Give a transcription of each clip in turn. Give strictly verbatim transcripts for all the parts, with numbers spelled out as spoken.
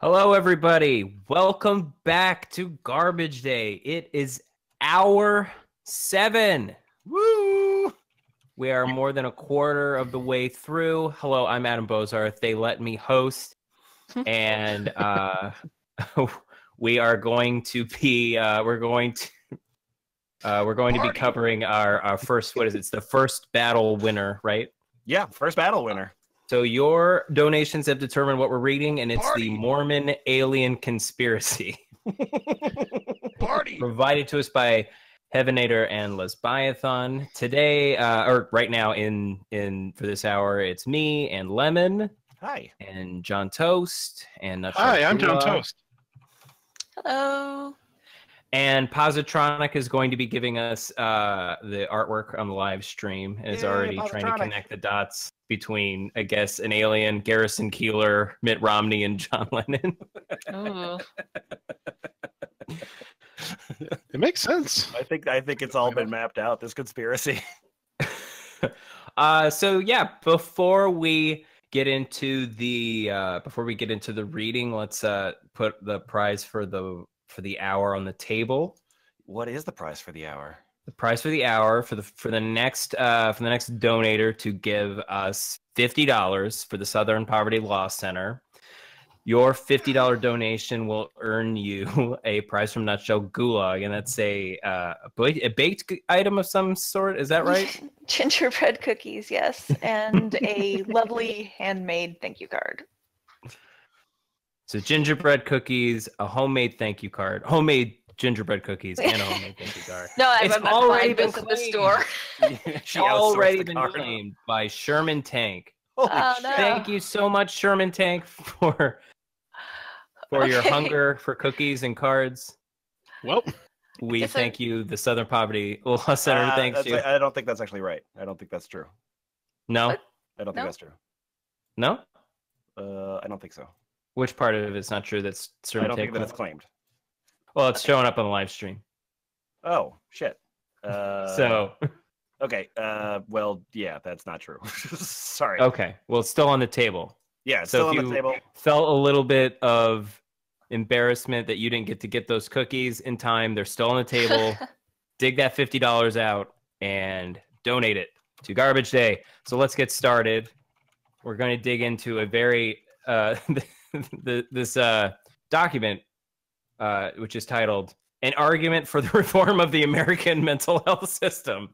Hello, everybody. Welcome back to Garbage Day. It is hour seven. Woo! We are more than a quarter of the way through. Hello, I'm Adam Bozarth. They let me host. And uh, we are going to be, uh, we're going to, uh, we're going to be covering our, our first, what is it? It's the first battle winner, right? Yeah, first battle winner. So your donations have determined what we're reading, and it's Party. The Mormon Alien Conspiracy. Party! Provided to us by Heavenator and Lesbiathon. Today, uh, or right now in, in for this hour, it's me and Lemon. Hi. And John Toast. And Nutshell Hi, Gulag. I'm John Toast. Hello. And Positronic is going to be giving us uh, the artwork on the live stream, and is yeah, already Positronic. Trying to connect the dots between, I guess, an alien, Garrison Keillor, Mitt Romney, and John Lennon. Oh. It makes sense. I think I think it's all been mapped out, this conspiracy. uh, so yeah, before we get into the uh, before we get into the reading, let's uh, put the prize for the for the hour on the table. What is the prize for the hour? The prize for the hour for the for the next uh, for the next donator to give us fifty dollars for the Southern Poverty Law Center. Your fifty dollar donation will earn you a prize from Nutshell Gulag, and that's a uh, a baked item of some sort. Is that right? Gingerbread cookies, yes, and a lovely handmade thank you card. So gingerbread cookies, a homemade thank you card, homemade. Gingerbread cookies and a homemade thank you card. No, I've already been to the store. She already been claimed by Sherman Tank. Oh, oh no. Thank you so much, Sherman Tank, for for okay. your hunger for cookies and cards. Well, we thank I... you, the Southern Poverty Law Center. Uh, thanks you. I don't think that's actually right. I don't think that's true. No, what? I don't no? think that's true. No, uh, I don't think so. Which part of it's not true? That's Sherman Tank. I don't Tank think that's claimed. Well, it's showing up on the live stream. Oh, shit. Uh, so. Okay. Uh, well, yeah, that's not true. Sorry. Okay. Well, it's still on the table. Yeah, it's so still if on you the table. Felt a little bit of embarrassment that you didn't get to get those cookies in time. They're still on the table. Dig that fifty dollars out and donate it to Garbage Day. So let's get started. We're going to dig into a very, uh, this uh, document. Uh, which is titled An Argument for the Reform of the American Mental Health System.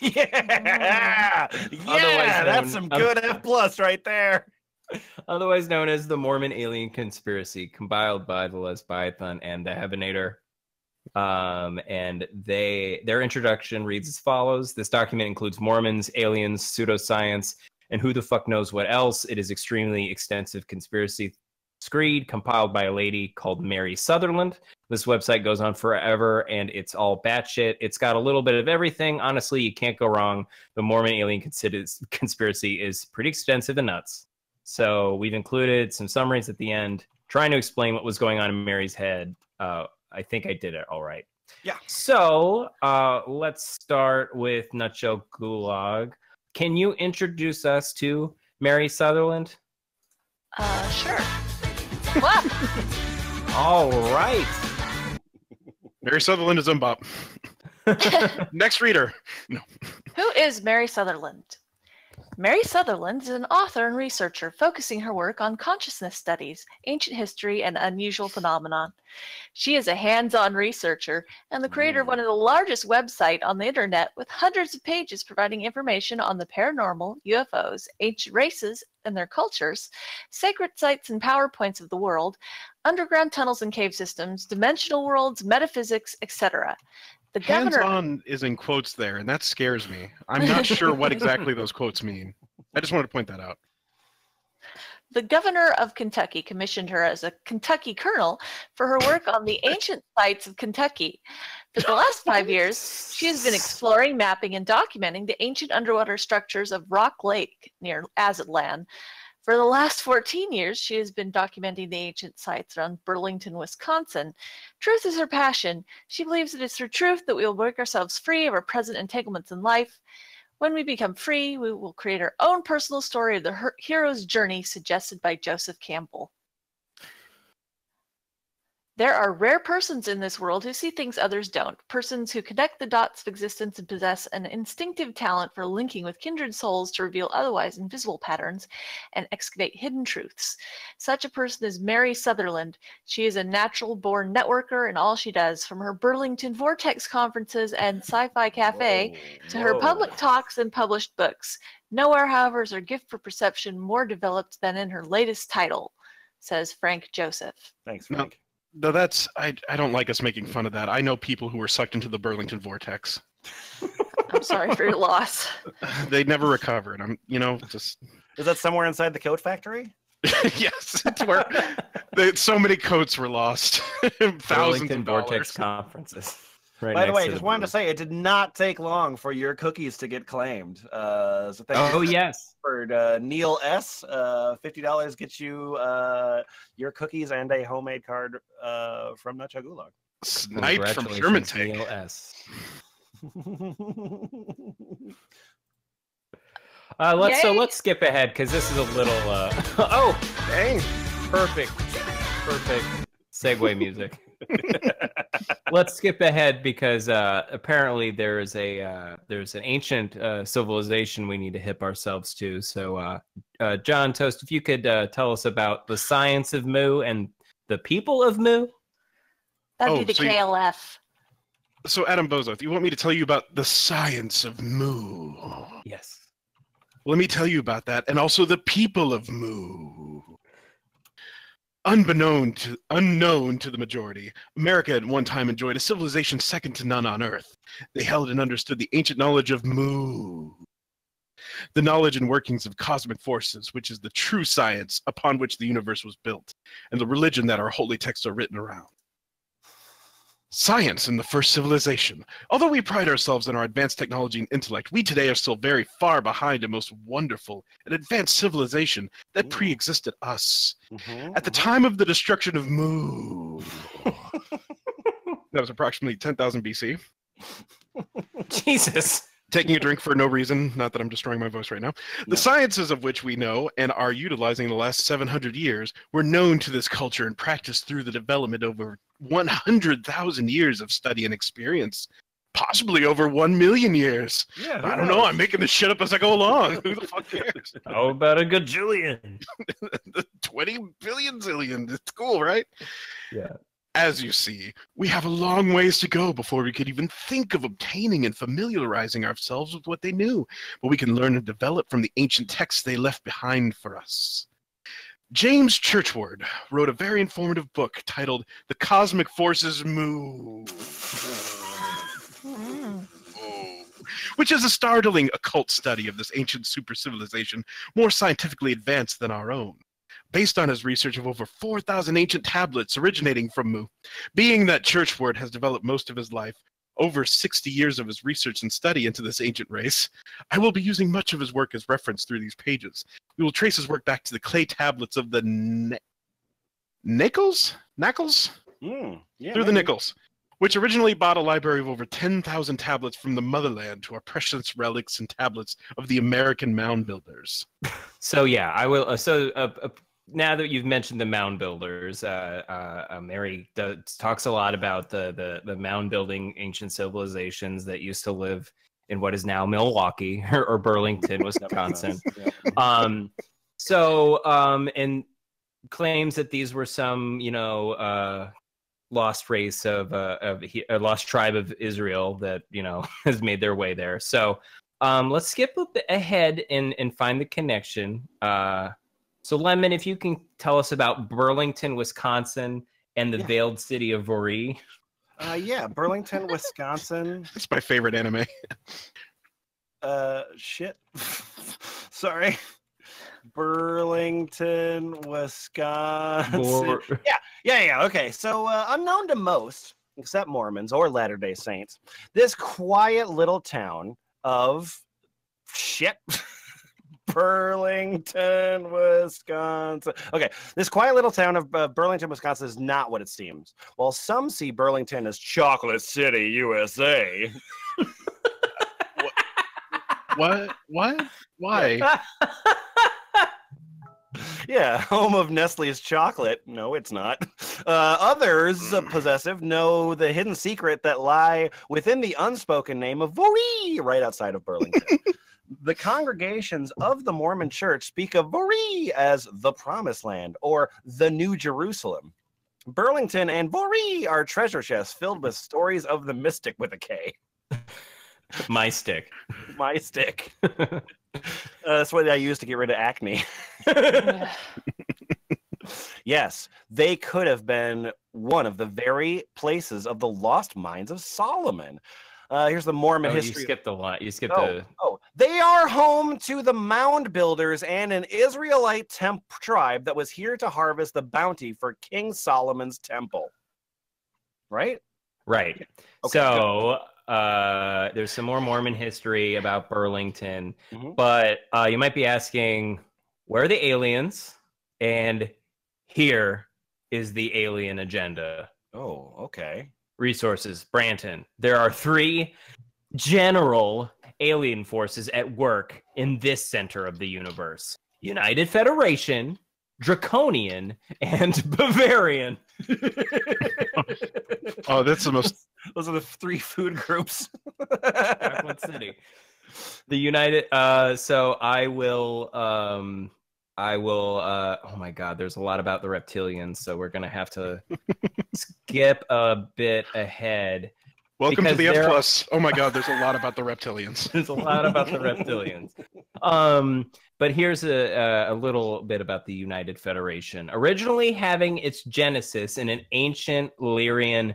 Yeah! Yeah! Known, that's some good um, F plus right there. Otherwise known as the Mormon Alien Conspiracy, compiled by the Lesbiathon and the Heavenator. Um, and they their introduction reads as follows. This document includes Mormons, aliens, pseudoscience, and who the fuck knows what else. It is extremely extensive conspiracy screed compiled by a lady called Mary Sutherland. This website goes on forever, and it's all batshit. It's got a little bit of everything. Honestly, you can't go wrong. The Mormon Alien Conspiracy is pretty extensive and nuts. So we've included some summaries at the end, trying to explain what was going on in Mary's head. Uh, I think I did it all right. Yeah. So uh, let's start with Nutshell Gulag. Can you introduce us to Mary Sutherland? Uh, sure. What? All right. Mary Sutherland is Umbop. Next reader. No. Who is Mary Sutherland? Mary Sutherland is an author and researcher focusing her work on consciousness studies, ancient history, and unusual phenomenon. She is a hands-on researcher and the creator of one of the largest websites on the internet, with hundreds of pages providing information on the paranormal, U F Os, ancient races and their cultures, sacred sites and PowerPoints of the world, underground tunnels and cave systems, dimensional worlds, metaphysics, et cetera. The governor... Hands-on is in quotes there, and that scares me. I'm not sure what exactly those quotes mean. I just wanted to point that out. The governor of Kentucky commissioned her as a Kentucky colonel for her work on the ancient sites of Kentucky. For the last five years, she has been exploring, mapping, and documenting the ancient underwater structures of Rock Lake near Aztlan. For the last fourteen years, she has been documenting the ancient sites around Burlington, Wisconsin. Truth is her passion. She believes it is through truth that we will break ourselves free of our present entanglements in life. When we become free, we will create our own personal story of the hero's journey suggested by Joseph Campbell. There are rare persons in this world who see things others don't, persons who connect the dots of existence and possess an instinctive talent for linking with kindred souls to reveal otherwise invisible patterns and excavate hidden truths. Such a person is Mary Sutherland. She is a natural-born networker in all she does, from her Burlington Vortex conferences and sci-fi cafe whoa, to her whoa. public talks and published books. Nowhere, however, is her gift for perception more developed than in her latest title, says Frank Joseph. Thanks, Frank. No. No, that's, I, I don't like us making fun of that. I know people who were sucked into the Burlington Vortex. I'm sorry for your loss. They never recovered. I'm, you know, just. Is that somewhere inside the coat factory? Yes, it's where they, so many coats were lost. Thousands of dollars. Vortex conferences. Right. By the way, I just wanted to say it did not take long for your cookies to get claimed. Uh, so thank oh, you yes. For uh, Neil S., uh, fifty dollars gets you uh, your cookies and a homemade card uh, from Nutshell Gulag. Sniped from Sherman Tank. Neil S. uh, let's, so let's skip ahead because this is a little... Uh... oh, dang. Perfect. Perfect segue music. Let's skip ahead because uh, apparently there is a uh, there's an ancient uh, civilization we need to hip ourselves to. So, uh, uh, John Toast, if you could uh, tell us about the science of Mu and the people of Mu. That'd oh, be the so K L F. You, so, Adam Bozarth, you want me to tell you about the science of Mu? Yes. Let me tell you about that, and also the people of Mu. Unbeknown to, unknown to the majority, America at one time enjoyed a civilization second to none on Earth. They held and understood the ancient knowledge of Mu, the knowledge and workings of cosmic forces, which is the true science upon which the universe was built, and the religion that our holy texts are written around. Science in the first civilization. Although we pride ourselves on our advanced technology and intellect, we today are still very far behind a most wonderful and advanced civilization that pre-existed us. Mm-hmm. At the time of the destruction of Mu, that was approximately ten thousand B C. Jesus. Taking a drink for no reason, not that I'm destroying my voice right now. The no. sciences of which we know and are utilizing in the last seven hundred years were known to this culture and practiced through the development over one hundred thousand years of study and experience, possibly over one million years. Yeah, I don't knows? know. I'm making this shit up as I go along. Who the fuck cares? How about a gajillion? twenty billion zillion. It's cool, right? Yeah. As you see, we have a long ways to go before we could even think of obtaining and familiarizing ourselves with what they knew, but we can learn and develop from the ancient texts they left behind for us. James Churchward wrote a very informative book titled The Cosmic Forces Mu, which is a startling occult study of this ancient super-civilization more scientifically advanced than our own. Based on his research of over four thousand ancient tablets originating from Mu, being that Churchward has developed most of his life, over sixty years of his research and study into this ancient race, I will be using much of his work as reference through these pages. We will trace his work back to the clay tablets of the na Nickels? Knackles? Mm, yeah, through maybe. the Nickels, which originally bought a library of over ten thousand tablets from the motherland to our precious relics and tablets of the American mound builders. So yeah, I will... Uh, so. Uh, uh, Now that you've mentioned the mound builders, uh, uh, Mary does, talks a lot about the, the the mound building ancient civilizations that used to live in what is now Milwaukee or, or Burlington, Wisconsin. yeah. um, so um, and claims that these were some you know uh, lost race of uh, of a lost tribe of Israel that you know has made their way there. So um, let's skip a bit ahead and and find the connection. Uh, So, Lemon, if you can tell us about Burlington, Wisconsin, and the yeah. veiled city of Voree. Uh, yeah, Burlington, Wisconsin. That's my favorite anime. uh, shit. Sorry. Burlington, Wisconsin. Vor yeah, yeah, yeah. Okay, so uh, unknown to most, except Mormons or Latter-day Saints, this quiet little town of shit. Burlington, Wisconsin. Okay, this quiet little town of uh, Burlington, Wisconsin is not what it seems. While some see Burlington as Chocolate City, U S A. what? what? What? Why? Yeah, home of Nestle's chocolate. No, it's not. Uh, others uh, possessive know the hidden secret that lie within the unspoken name of Voree, right outside of Burlington. The congregations of the Mormon Church speak of Voree as the Promised Land or the New Jerusalem. Burlington and Voree are treasure chests filled with stories of the mystic with a K. My stick. My stick. uh, that's what I use to get rid of acne. Yeah. Yes, they could have been one of the very places of the lost mines of Solomon. Uh, here's the Mormon oh, history. You skipped a lot. You skipped oh, a... Oh, they are home to the mound builders and an Israelite temp tribe that was here to harvest the bounty for King Solomon's temple. Right? Right. Okay, so... Good. Uh, there's some more Mormon history about Burlington, mm-hmm. but uh, you might be asking, where are the aliens? And here is the alien agenda. Oh, okay. Resources, Branton. There are three general alien forces at work in this center of the universe. United Federation, Draconian, and Bavarian. Oh, that's the most... Those are the three food groups. City. The United. Uh, so I will. Um, I will. Uh, oh my God, there's a lot about the reptilians, so we're gonna have to skip a bit ahead. Welcome to the F plus. Are... Oh my God, there's a lot about the reptilians. There's a lot about the reptilians. Um, but here's a a little bit about the United Federation. Originally having its genesis in an ancient Lyrian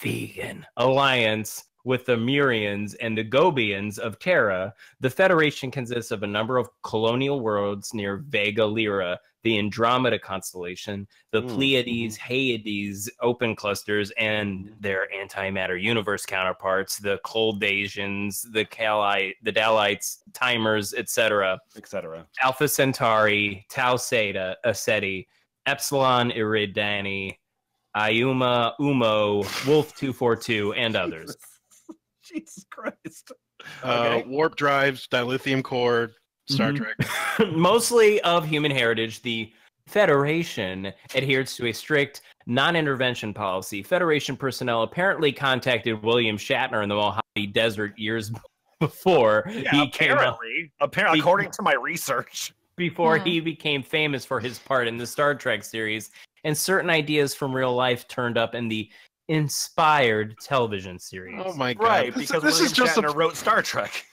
vegan alliance with the Murians and the Gobians of Terra, the Federation consists of a number of colonial worlds near Vega Lyra, the Andromeda constellation, the mm. Pleiades, Hyades, open clusters, and their antimatter universe counterparts, the Coldasians, the Calite, the Dalites, Timers, et cetera, et cetera. Alpha Centauri, Tau Ceta, Aceti, Epsilon Eridani, Iuma, Umo, Wolf two forty-two, and others. Jesus Christ. Okay. Uh, warp drives, dilithium core, Star Trek. Mostly of human heritage, the Federation adheres to a strict non-intervention policy. Federation personnel apparently contacted William Shatner in the Mojave Desert years before yeah, he apparently, came apparently, according to my research. Before yeah. he became famous for his part in the Star Trek series. And certain ideas from real life turned up in the inspired television series. Oh my God! Right, this, because this William is just Shatner a, wrote Star Trek.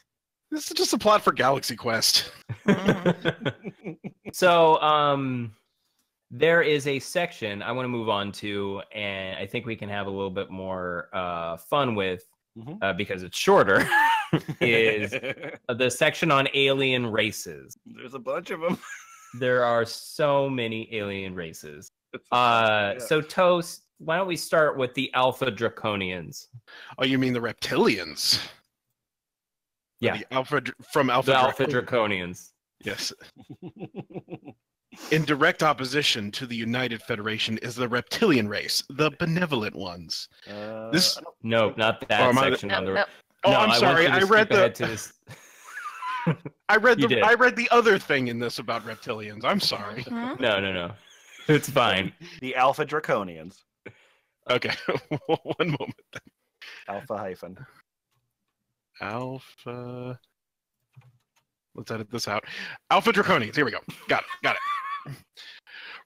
This is just a plot for Galaxy Quest. So, um, there is a section I want to move on to, and I think we can have a little bit more uh, fun with mm-hmm. uh, because it's shorter. Is the section on alien races? There's a bunch of them. There are so many alien races. Uh, yeah. So Toast, why don't we start with the Alpha Draconians? Oh, you mean the reptilians? Yeah, the Alpha from Alpha. The Alpha Draconians. Yes. In direct opposition to the United Federation is the reptilian race, the benevolent ones. Uh, this no, not that section. I... on the... no, no. Oh, no, I'm I sorry. I read the. To this... I read the. I read the other thing in this about reptilians. I'm sorry. No, no, no. It's fine. The Alpha Draconians. Okay. One moment. Then. Alpha hyphen. Alpha. Let's edit this out. Alpha Draconians. Here we go. Got it. Got it.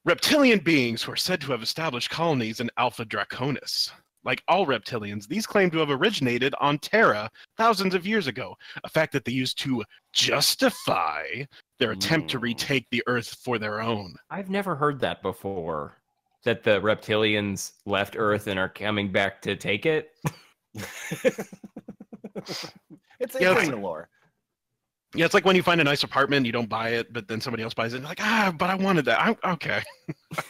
Reptilian beings who are said to have established colonies in Alpha Draconis. Like all reptilians, these claim to have originated on Terra thousands of years ago, a fact that they used to justify their attempt to retake the Earth for their own. I've never heard that before, that the reptilians left Earth and are coming back to take it. It's yeah, alien lore. Yeah, it's like when you find a nice apartment, you don't buy it, but then somebody else buys it. You're like, ah, but I wanted that. I, okay.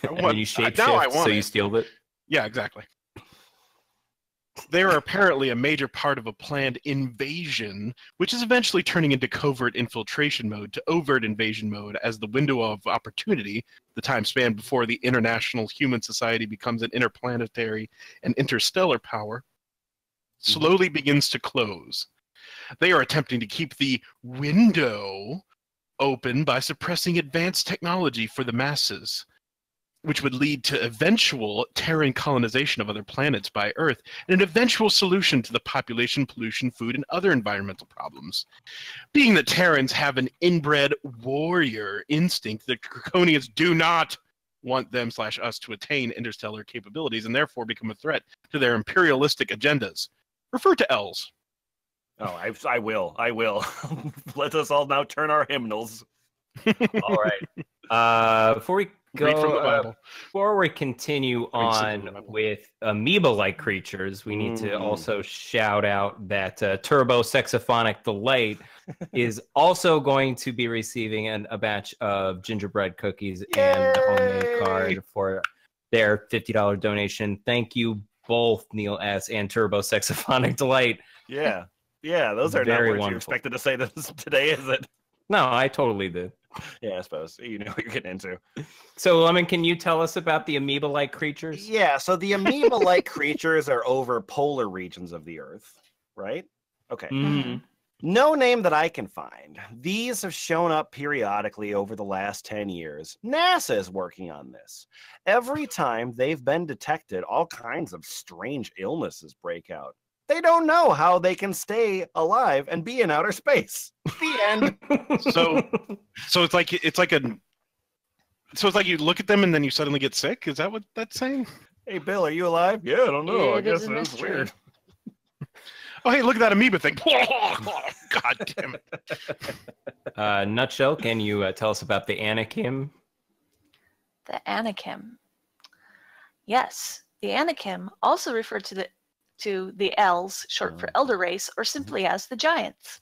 I want, and you shapeshift, now I want so it. You steal it. Yeah, exactly. They are apparently a major part of a planned invasion, which is eventually turning into covert infiltration mode to overt invasion mode as the window of opportunity, the time span before the international human society becomes an interplanetary and interstellar power, slowly begins to close. They are attempting to keep the window open by suppressing advanced technology for the masses, which would lead to eventual Terran colonization of other planets by Earth and an eventual solution to the population, pollution, food, and other environmental problems. Being that Terrans have an inbred warrior instinct, the Draconians do not want them slash us to attain interstellar capabilities and therefore become a threat to their imperialistic agendas. Refer to Els. Oh, I, I will. I will. Let us all now turn our hymnals. All right. Uh, before we go, Read from the Bible. Uh, before we continue on with amoeba-like creatures, we need mm. to also shout out that uh, Turbo Saxophonic Delight is also going to be receiving an, a batch of gingerbread cookies Yay! and a homemade card for their fifty dollar donation. Thank you both, Neil S. and Turbo Saxophonic Delight. Yeah, yeah, those are Very not words wonderful. you expected to say this today, is it? No, I totally did. Yeah, I suppose. You know what you're getting into. So, Lemon, can you tell us about the amoeba-like creatures? Yeah, so the amoeba-like creatures are over polar regions of the Earth, right? Okay. Mm. No name that I can find. These have shown up periodically over the last ten years. NASA is working on this. Every time they've been detected, all kinds of strange illnesses break out. They don't know how they can stay alive and be in outer space. The end. So, so it's like it's like a. So it's like you look at them and then you suddenly get sick. Is that what that's saying? Hey, Bill, are you alive? Yeah, I don't know. Yeah, I guess that's weird. Oh, hey, look at that amoeba thing! God damn it! Uh, Nutshell, can you uh, tell us about the Anakim? The Anakim. Yes, the Anakim, also referred to the. to the Els, short for elder race, or simply as the giants.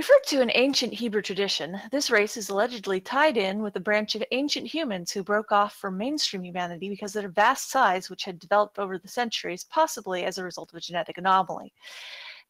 Referred to in ancient Hebrew tradition, this race is allegedly tied in with a branch of ancient humans who broke off from mainstream humanity because of their vast size, which had developed over the centuries, possibly as a result of a genetic anomaly.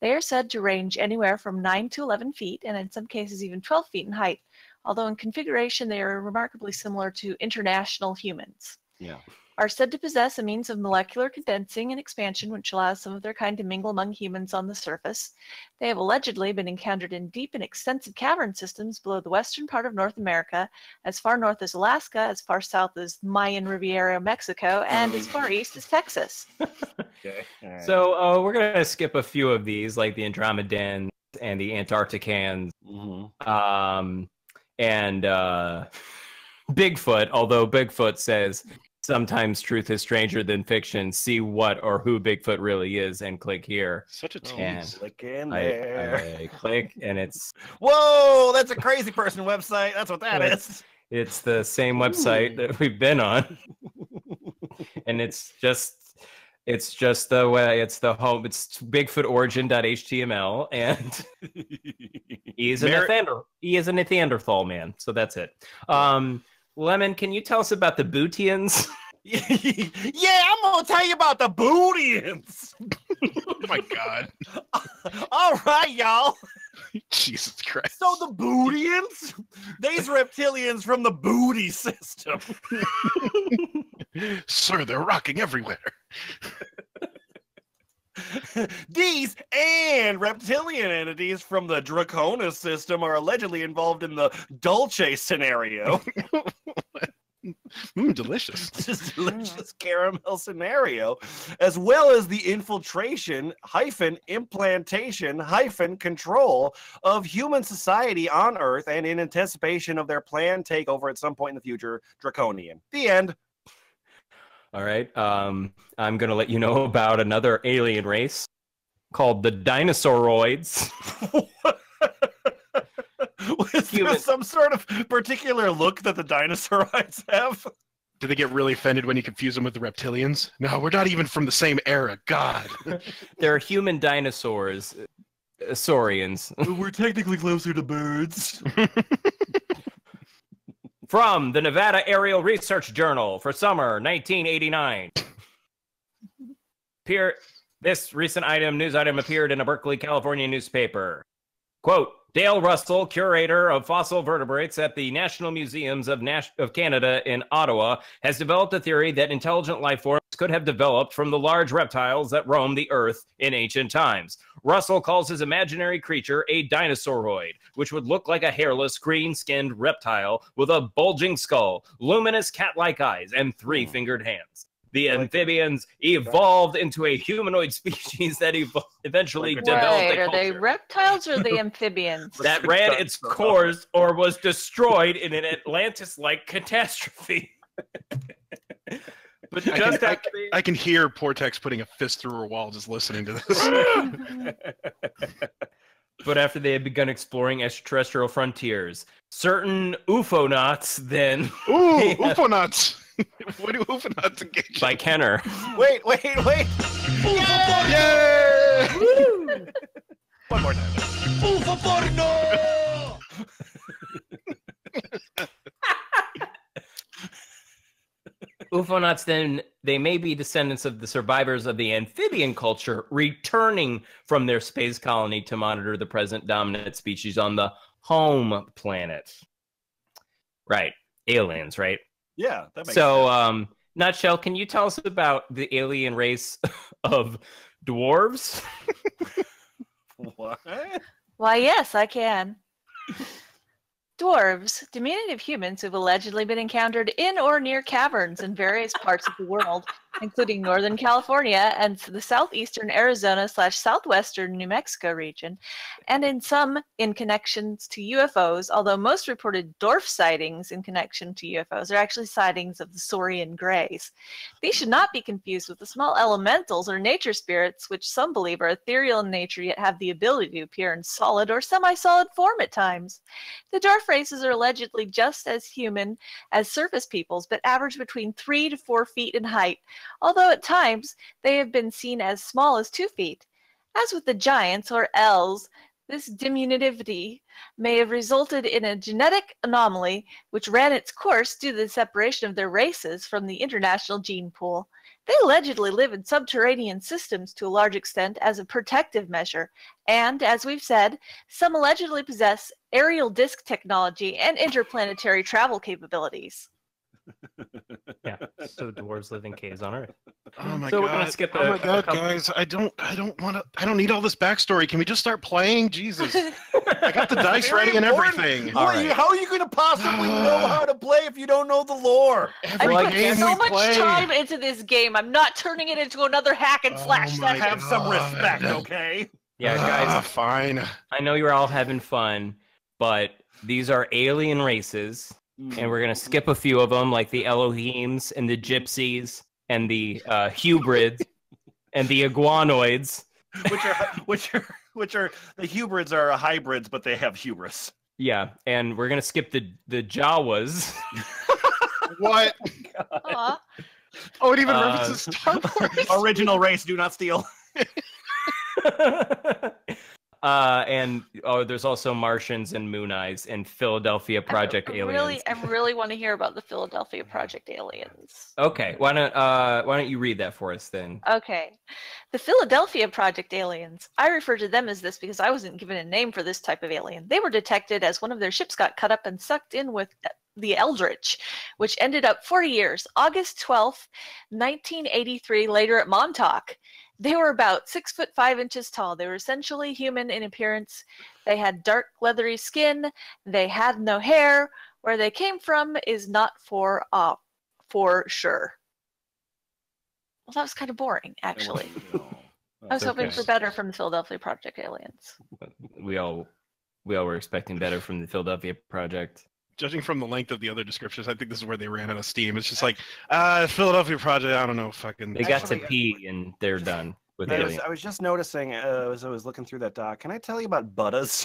They are said to range anywhere from nine to eleven feet, and in some cases even twelve feet in height, although in configuration they are remarkably similar to international humans. Yeah. Are said to possess a means of molecular condensing and expansion which allows some of their kind to mingle among humans on the surface. They have allegedly been encountered in deep and extensive cavern systems below the western part of North America, as far north as Alaska, as far south as Mayan Riviera, Mexico, and as far east as Texas. Okay. Right. So uh, we're going to skip a few of these, like the Andromedans and the Antarcticans, mm-hmm. um, and uh, Bigfoot, although Bigfoot says... Sometimes truth is stranger than fiction. See what or who Bigfoot really is and click here. Such a tease. Click in I, there. I click and it's... Whoa, that's a crazy person website. That's what that it's, is. It's the same website that we've been on. And it's just, it's just the way, it's the home. It's bigfoot origin dot H T M L. And he is, Mer a he is a Neanderthal man. So that's it. Um... Lemon, can you tell us about the Bootians? Yeah, I'm going to tell you about the Bootians. Oh, my God. All right, y'all. Jesus Christ. So the Bootians, these reptilians from the booty system. Sir, they're rocking everywhere. These and reptilian entities from the Draconis system are allegedly involved in the Dulce scenario. Mm, delicious. This delicious caramel scenario, as well as the infiltration hyphen implantation hyphen control of human society on Earth and in anticipation of their planned takeover at some point in the future, Draconian. The end. All right, um, I'm going to let you know about another alien race called the Dinosauroids. Is there some sort of particular look that the Dinosauroids have? Do they get really offended when you confuse them with the reptilians? No, we're not even from the same era, God. They're human dinosaurs, uh, saurians. We're technically closer to birds. From the Nevada Aerial Research Journal for summer nineteen eighty-nine. Peer, this recent item, news item appeared in a Berkeley, California newspaper. Quote, Dale Russell, curator of fossil vertebrates at the National Museums of, Nash of Canada in Ottawa, has developed a theory that intelligent life forms could have developed from the large reptiles that roamed the Earth in ancient times. Russell calls his imaginary creature a dinosauroid, which would look like a hairless, green-skinned reptile with a bulging skull, luminous cat-like eyes, and three-fingered hands. The amphibians evolved into a humanoid species that evo eventually right. developed a culture. Are they reptiles or the amphibians? That ran its course or was destroyed in an Atlantis-like catastrophe. But just I, can, I, the... I can hear Portex putting a fist through her wall just listening to this. But after they had begun exploring extraterrestrial frontiers, certain ufonauts then... Ooh, yeah. Ufonauts! What do ufonauts engage By in? Kenner. Wait, wait, wait! Yay! Yay! One more time. Ufoporno! Ufonauts, then, they may be descendants of the survivors of the amphibian culture returning from their space colony to monitor the present dominant species on the home planet. Right. Aliens, right? Yeah. That makes so, sense. Um, Nutshell, can you tell us about the alien race of dwarves? What? Why, yes, I can. Dwarves, diminutive humans who've allegedly been encountered in or near caverns in various parts of the world, including Northern California and the southeastern Arizona slash southwestern New Mexico region, and in some in connections to U F Os, although most reported dwarf sightings in connection to U F Os are actually sightings of the Saurian greys. These should not be confused with the small elementals or nature spirits, which some believe are ethereal in nature yet have the ability to appear in solid or semi-solid form at times. The dwarf races are allegedly just as human as surface peoples, but average between three to four feet in height, although at times they have been seen as small as two feet. As with the giants, or elves, this diminutivity may have resulted in a genetic anomaly which ran its course due to the separation of their races from the international gene pool. They allegedly live in subterranean systems to a large extent as a protective measure, and, as we've said, some allegedly possess aerial disc technology and interplanetary travel capabilities. Yeah, so dwarves live in caves on Earth. Oh my so god! So we're gonna skip. A, oh my god, a couple... guys! I don't, I don't want to. I don't need all this backstory. Can we just start playing? Jesus! I got the dice ready and everything. All right. How are you gonna possibly know how to play if you don't know the lore? Every I put game so we much play. time into this game. I'm not turning it into another hack and slash. Oh have some respect, okay? Yeah, guys. Uh, fine. I know you're all having fun, but these are alien races. And we're going to skip a few of them, like the Elohims and the Gypsies and the uh, Hubrids and the Iguanoids. Which are, which are, which are, the Hubrids are hybrids, but they have hubris. Yeah, and we're going to skip the, the Jawas. What? Oh, oh, it even references uh, Star Wars. Original race, do not steal. Uh, and oh, there's also Martians and Moon Eyes and Philadelphia Project I really, Aliens. I really want to hear about the Philadelphia Project Aliens. Okay, why don't uh, why don't you read that for us then? Okay, the Philadelphia Project Aliens. I refer to them as this because I wasn't given a name for this type of alien. They were detected as one of their ships got cut up and sucked in with the Eldritch, which ended up forty years, August twelfth, nineteen eighty-three, later at Montauk. They were about six foot five inches tall. They were essentially human in appearance. They had dark, leathery skin. They had no hair. Where they came from is not for uh, for sure. Well, that was kind of boring, actually. I was okay. hoping for better from the Philadelphia Project Aliens. We all, we all were expecting better from the Philadelphia Project. Judging from the length of the other descriptions, I think this is where they ran out of steam. It's just like, uh, Philadelphia Project, I don't know, fucking... They got actually, to pee and they're just, done with I was, I was just noticing uh, as I was looking through that doc, can I tell you about Buddhas?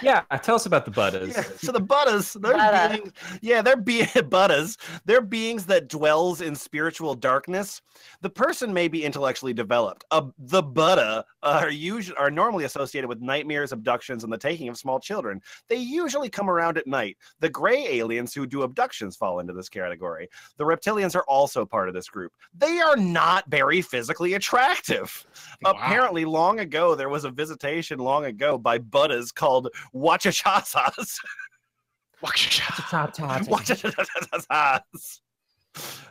Yeah, tell us about the Buddhas. Yeah, so the Buddhas, they're Buddha. beings, yeah, they're be Buddhas. They're beings that dwells in spiritual darkness. The person may be intellectually developed. Uh, the Buddha are usually are normally associated with nightmares, abductions, and the taking of small children. They usually come around at night. The gray aliens who do abductions fall into this category. The reptilians are also part of this group. They are not very physically attractive. Wow. Apparently, long ago there was a visitation long ago by Buddhas called. Called Wachachasas. Wachachasas.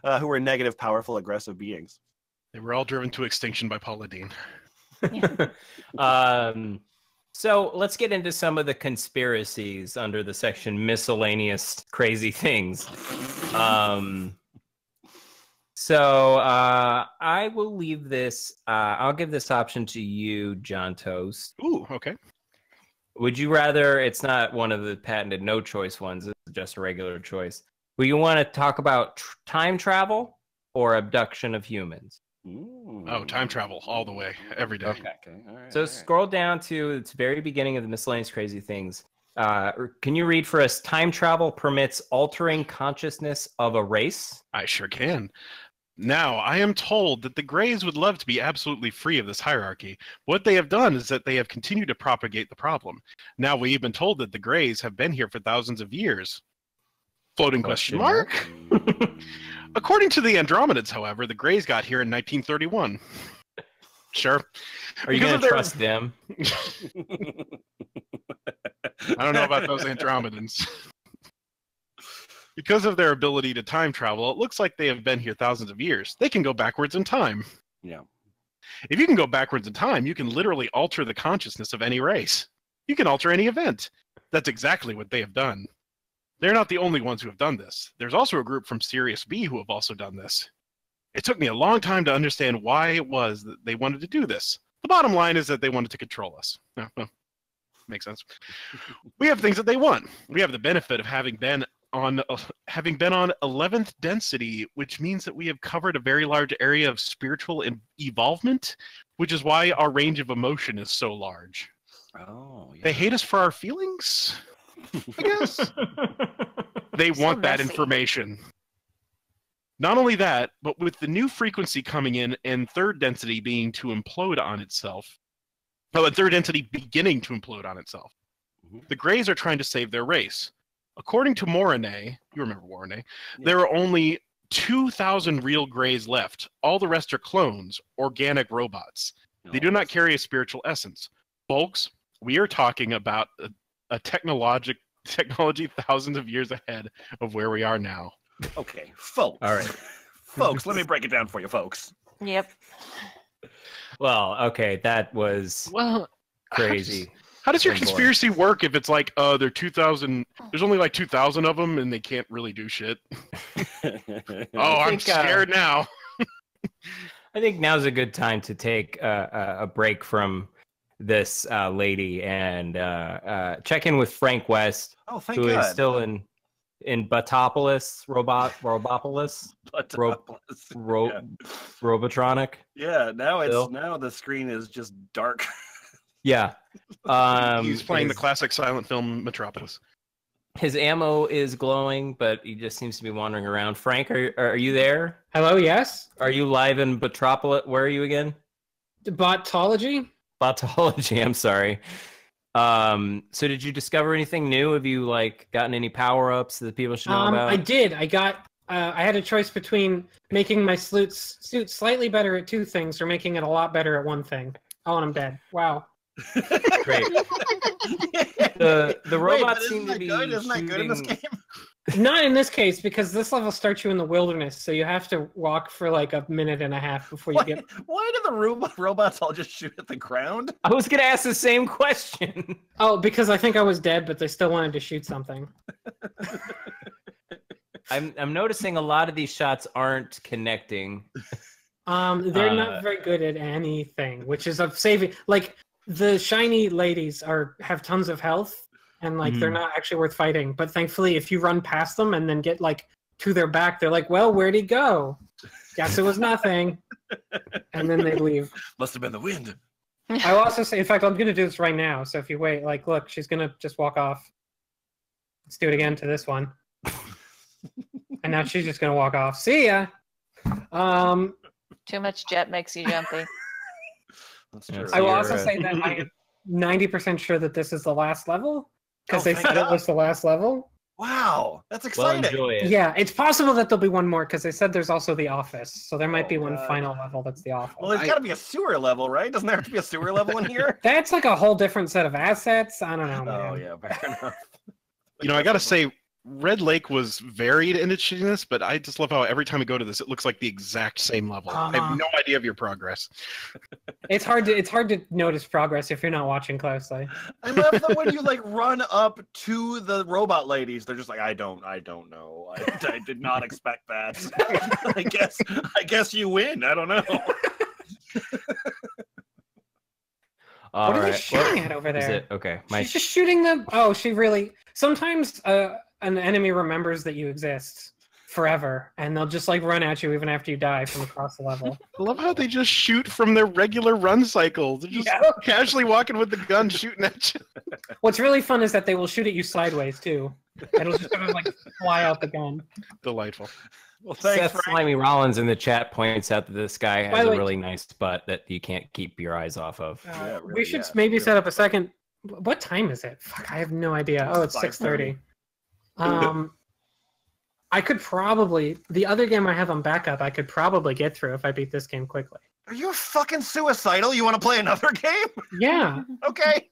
Uh, who were negative, powerful, aggressive beings. They were all driven to extinction by Paula Deen. Yeah. um, so let's get into some of the conspiracies under the section miscellaneous crazy things. Um, so uh, I will leave this. Uh, I'll give this option to you, John Toast. Ooh, okay. Would you rather? It's not one of the patented no choice ones. It's just a regular choice. Will you want to talk about tr time travel or abduction of humans? Ooh. Oh, time travel all the way, every day. Okay. Okay. All right, so all right. Scroll down to its very beginning of the miscellaneous crazy things. Uh, can you read for us? Time travel permits altering consciousness of a race. I sure can. Now, I am told that the Greys would love to be absolutely free of this hierarchy. What they have done is that they have continued to propagate the problem. Now we've been told that the Greys have been here for thousands of years. Floating question mark? According to the Andromedans, however, the Greys got here in nineteen thirty-one. Sure. Are you going to trust them? I don't know about those Andromedans. Because of their ability to time travel, it looks like they have been here thousands of years. They can go backwards in time. Yeah. If you can go backwards in time, you can literally alter the consciousness of any race. You can alter any event. That's exactly what they have done. They're not the only ones who have done this. There's also a group from Sirius B who have also done this. It took me a long time to understand why it was that they wanted to do this. The bottom line is that they wanted to control us. No, no. Makes sense. We have things that they want. We have the benefit of having been on uh, having been on eleventh density, which means that we have covered a very large area of spiritual evolvement, which is why our range of emotion is so large. Oh, yeah. They hate us for our feelings, I guess. They so want messy. That information. Not only that, but with the new frequency coming in and third density being to implode on itself, well, and third density beginning to implode on itself, mm-hmm. the Greys are trying to save their race. According to Moranay, you remember Moranay, yeah. there are only two thousand real Greys left. All the rest are clones, organic robots. No, they do not carry a spiritual essence. Folks, we are talking about a, a technologic technology thousands of years ahead of where we are now. Okay, folks. All right. Folks, let me break it down for you, folks. Yep. Well, okay, that was well crazy. How does your conspiracy work if it's like, uh, there are two thousand, there's only like two thousand of them and they can't really do shit? oh, think, I'm scared uh, now. I think now's a good time to take uh, a break from this uh, lady and uh, uh, check in with Frank West, oh, thank who God. Is still in in Botopolis, robot, Robopolis, Botopolis, ro yeah. Robotronic. Yeah, now it's still. Now the screen is just dark. Yeah. Um, he's playing his, the classic silent film Metropolis. His ammo is glowing, but he just seems to be wandering around. Frank, are, are you there? Hello, yes. Are you live in Botropolis? Where are you again? Botology? Botology, I'm sorry. Um, so did you discover anything new? Have you like gotten any power-ups that people should know um, about? I did. I got... Uh, I had a choice between making my suit slightly better at two things or making it a lot better at one thing. Oh, and I'm dead. Wow. Great. The the robots seem to be good? Isn't that good in this game? Not in this case, because this level starts you in the wilderness, so you have to walk for like a minute and a half before you why, get. Why do the ro robots all just shoot at the ground? I was gonna ask the same question. Oh, because I think I was dead, but they still wanted to shoot something. I'm I'm noticing a lot of these shots aren't connecting. Um, they're uh, not very good at anything, which is of saving like. The shiny ladies are have tons of health, and like mm. they're not actually worth fighting. But thankfully, if you run past them and then get like to their back, they're like, "Well, where'd he go? Guess it was nothing." And then they leave. Must have been the wind. I will also say, in fact, I'm going to do this right now. So if you wait, like, look, she's going to just walk off. Let's do it again to this one. And now she's just going to walk off. See ya. Um, Too much jet makes you jumpy. I will also say that I am ninety percent sure that this is the last level because they said it was the last level. Wow, that's exciting. Yeah, it's possible that there'll be one more because they said there's also the office, so there might be one final level that's the office. Well, there's got to be a sewer level, right? Doesn't there have to be a sewer level in here? That's like a whole different set of assets. I don't know. Oh yeah, fair enough. You know, I got to say, Red Lake was varied in its shittiness, but I just love how every time we go to this, it looks like the exact same level. Uh-huh. I have no idea of your progress. It's hard to it's hard to notice progress if you're not watching closely. I love that when you like run up to the robot ladies, they're just like, I don't, I don't know. I, I did not expect that. I guess, I guess you win. I don't know. All what right. are they shooting well, at over there? Is it? Okay, my... she's just shooting the. Oh, she really. Sometimes. Uh, An enemy remembers that you exist forever, and they'll just like run at you even after you die from across the level. I love how they just shoot from their regular run cycle. They're just yeah. casually walking with the gun, shooting at you. What's really fun is that they will shoot at you sideways too. It'll just kind of like fly out the gun. Delightful. Well, thanks, Seth Slimy Rollins in the chat points out that this guy has a really nice butt that you can't keep your eyes off of. Uh, yeah, really, we should yeah, maybe really. set up a second. What time is it? Fuck, I have no idea. Oh, it's six thirty. Um, I could probably, the other game I have on backup, I could probably get through if I beat this game quickly. Are you fucking suicidal? You want to play another game? Yeah. Okay.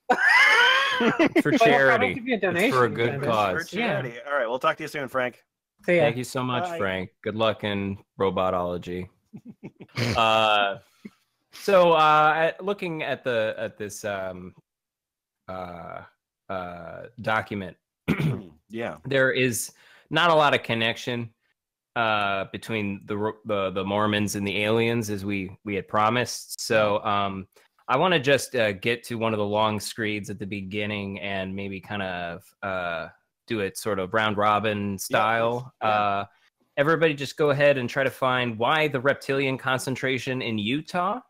For charity. Well, a donation, for a good then. cause. For charity. Yeah. All right, we'll talk to you soon, Frank. See ya. Thank you so much, Bye. Frank. Good luck in robotology. uh, so, uh, at, looking at the at this um, uh, uh, document. Yeah, there is not a lot of connection uh, between the, the the Mormons and the aliens, as we we had promised. So um, I want to just uh, get to one of the long screeds at the beginning and maybe kind of uh, do it sort of round robin style. Yeah. Uh, everybody, just go ahead and try to find why the reptilian concentration in Utah.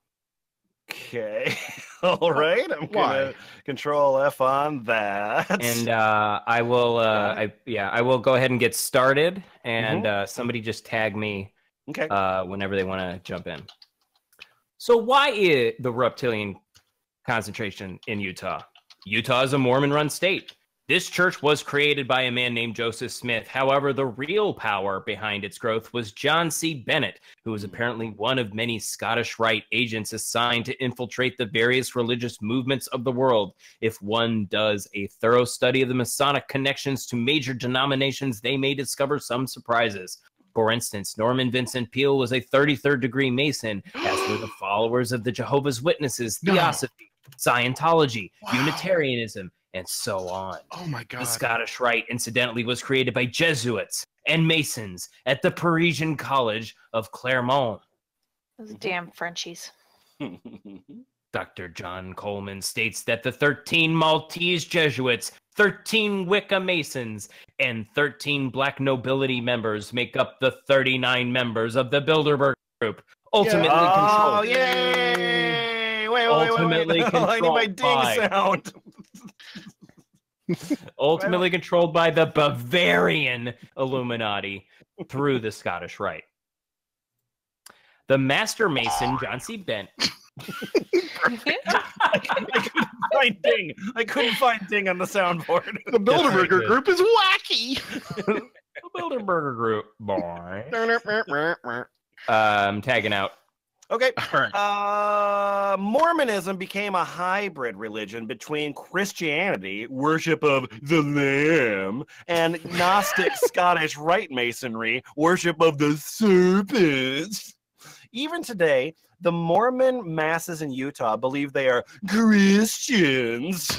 Okay. All right, I'm gonna control F on that, and uh, I will. Uh, I yeah, I will go ahead and get started, and mm-hmm. uh, somebody just tag me, okay, uh, whenever they want to jump in. So, why is the reptilian concentration in Utah? Utah is a Mormon-run state. This church was created by a man named Joseph Smith. However, the real power behind its growth was John C. Bennett, who was apparently one of many Scottish Rite agents assigned to infiltrate the various religious movements of the world. If one does a thorough study of the Masonic connections to major denominations, they may discover some surprises. For instance, Norman Vincent Peale was a thirty-third degree Mason, as were the followers of the Jehovah's Witnesses, Theosophy, Scientology, wow. Unitarianism, and so on. Oh my God. The Scottish Rite, incidentally, was created by Jesuits and Masons at the Parisian College of Clermont. Those damn Frenchies. Doctor John Coleman states that the thirteen Maltese Jesuits, thirteen Wicca Masons, and thirteen Black Nobility members make up the thirty-nine members of the Bilderberg Group, ultimately yeah. controlled. Oh, yay! Wait, wait, ultimately wait, wait, wait. No, I need my ding sound. Ultimately controlled by the Bavarian Illuminati through the Scottish Rite. The Master Mason, John C. Bennett. I, couldn't, I couldn't find ding. I couldn't find ding on the soundboard. The Bilderberger Group is wacky. The Bilderberger Group, boy. uh, I'm tagging out. Okay. Uh, Mormonism became a hybrid religion between Christianity, worship of the Lamb, and Gnostic Scottish Rite Masonry, worship of the serpent. Even today, the Mormon masses in Utah believe they are Christians.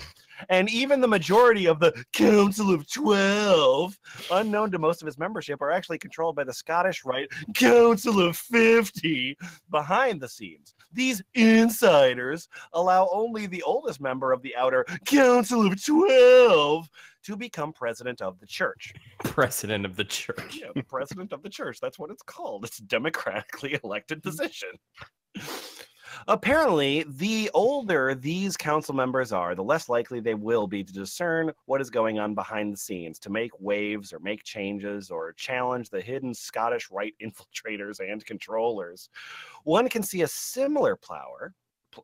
And even the majority of the Council of Twelve, unknown to most of its membership, are actually controlled by the Scottish Rite Council of Fifty behind the scenes. These insiders allow only the oldest member of the outer Council of Twelve to become president of the church. President of the church. Yeah, president of the church. That's what it's called. It's a democratically elected position. Apparently, the older these council members are, the less likely they will be to discern what is going on behind the scenes, to make waves or make changes or challenge the hidden Scottish Rite infiltrators and controllers. One can see a similar power,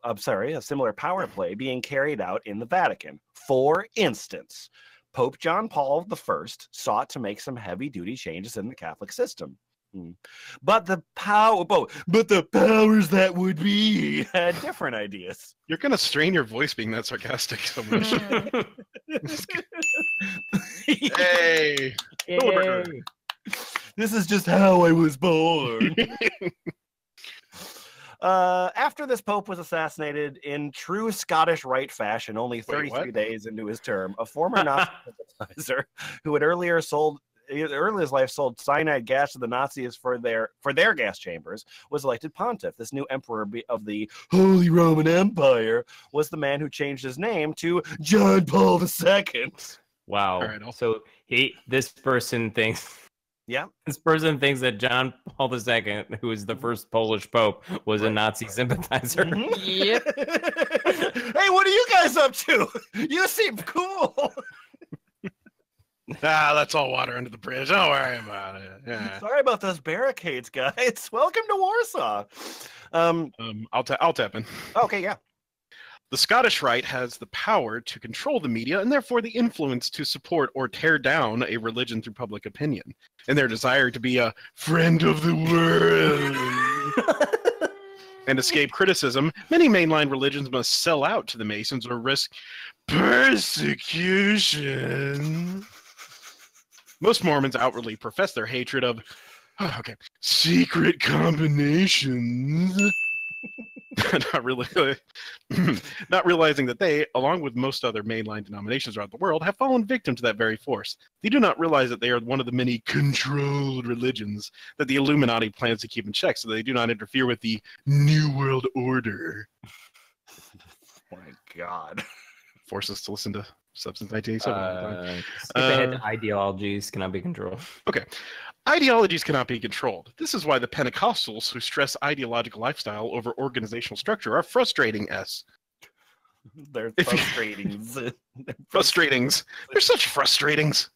I'm sorry, a similar power play being carried out in the Vatican. For instance, Pope John Paul the First sought to make some heavy-duty changes in the Catholic system. But the power, but the powers that would be had different ideas. You're gonna strain your voice being that sarcastic so much. Hey, Yay. This is just how I was born. Uh, after this pope was assassinated in true Scottish Rite fashion, only thirty-three Wait, days into his term, a former Nazi sympathizer who had earlier sold early in his life sold cyanide gas to the Nazis for their for their gas chambers was elected pontiff. This new emperor of the Holy Roman Empire was the man who changed his name to John Paul the Second. Wow. Right, so he this person thinks. Yeah, this person thinks that John Paul the Second, who was the first Polish pope, was a Nazi sympathizer. Mm-hmm. Yep. Hey, what are you guys up to? You seem cool. Nah, that's all water under the bridge. Don't worry about it. Yeah. Sorry about those barricades, guys. Welcome to Warsaw. Um, um I'll ta I'll tap in. Okay, yeah. The Scottish Rite has the power to control the media and therefore the influence to support or tear down a religion through public opinion, and their desire to be a friend of the world and escape criticism. Many mainline religions must sell out to the Masons or risk persecution. Most Mormons outwardly profess their hatred of oh, okay, secret combinations. Not really, not realizing that they, along with most other mainline denominations throughout the world, have fallen victim to that very force. They do not realize that they are one of the many controlled religions that the Illuminati plans to keep in check, so they do not interfere with the New World Order. Oh my God. Force us to listen to Substance nineteen eighty-seven. Uh, uh, if they had ideologies cannot be controlled. Okay. Ideologies cannot be controlled. This is why the Pentecostals who stress ideological lifestyle over organizational structure are frustrating us. They're frustratings. They're frustratings. They're such frustratings.